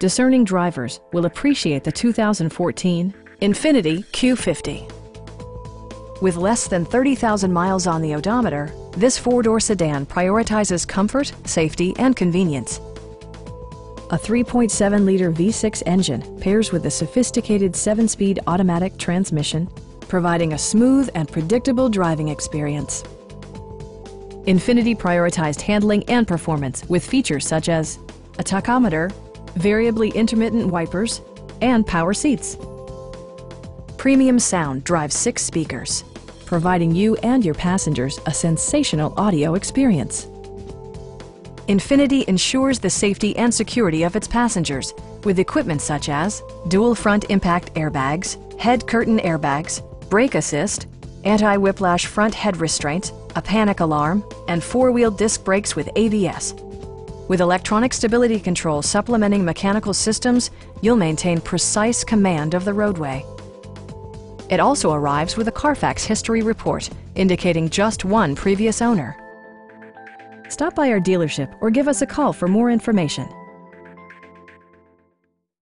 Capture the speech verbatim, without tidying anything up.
Discerning drivers will appreciate the two thousand fourteen Infiniti Q fifty. With less than thirty thousand miles on the odometer, this four-door sedan prioritizes comfort, safety, and convenience. A three point seven liter V six engine pairs with a sophisticated seven-speed automatic transmission, providing a smooth and predictable driving experience. Infiniti prioritized handling and performance with features such as a tachometer, variably intermittent wipers, and power seats. Premium sound drives six speakers, providing you and your passengers a sensational audio experience. Infiniti ensures the safety and security of its passengers with equipment such as dual front impact airbags, head curtain airbags, brake assist, anti-whiplash front head restraints, a panic alarm, and four-wheel disc brakes with A B S. With electronic stability control supplementing mechanical systems, you'll maintain precise command of the roadway. It also arrives with a Carfax history report, indicating just one previous owner. Stop by our dealership or give us a call for more information.